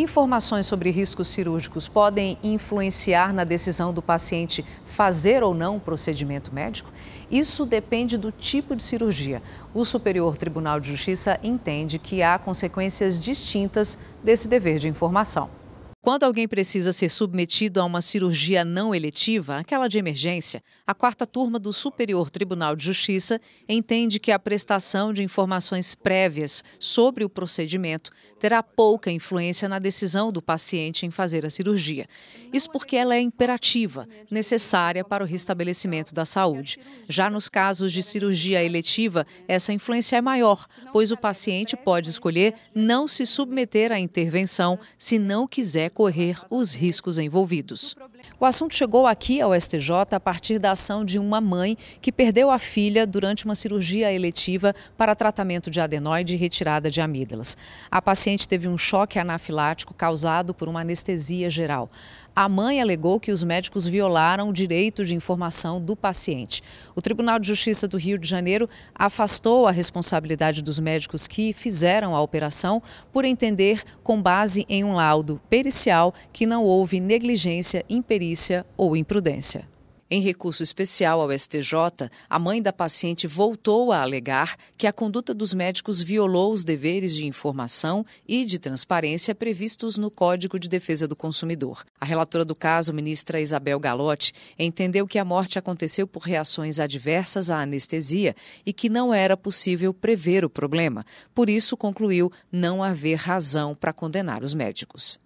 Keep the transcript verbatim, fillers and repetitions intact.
Informações sobre riscos cirúrgicos podem influenciar na decisão do paciente fazer ou não um procedimento médico? Isso depende do tipo de cirurgia. O Superior Tribunal de Justiça entende que há consequências distintas desse dever de informação. Quando alguém precisa ser submetido a uma cirurgia não eletiva, aquela de emergência, a Quarta Turma do Superior Tribunal de Justiça entende que a prestação de informações prévias sobre o procedimento terá pouca influência na decisão do paciente em fazer a cirurgia. Isso porque ela é imperativa, necessária para o restabelecimento da saúde. Já nos casos de cirurgia eletiva, essa influência é maior, pois o paciente pode escolher não se submeter à intervenção se não quiser correr os riscos envolvidos. O assunto chegou aqui ao S T J a partir da ação de uma mãe que perdeu a filha durante uma cirurgia eletiva para tratamento de adenoide e retirada de amígdalas. A paciente teve um choque anafilático causado por uma anestesia geral. A mãe alegou que os médicos violaram o direito de informação do paciente. O Tribunal de Justiça do Rio de Janeiro afastou a responsabilidade dos médicos que fizeram a operação por entender, com base em um laudo pericial, que não houve negligência, imperícia ou imprudência. Em recurso especial ao S T J, a mãe da paciente voltou a alegar que a conduta dos médicos violou os deveres de informação e de transparência previstos no Código de Defesa do Consumidor. A relatora do caso, ministra Isabel Galotti, entendeu que a morte aconteceu por reações adversas à anestesia e que não era possível prever o problema. Por isso, concluiu não haver razão para condenar os médicos.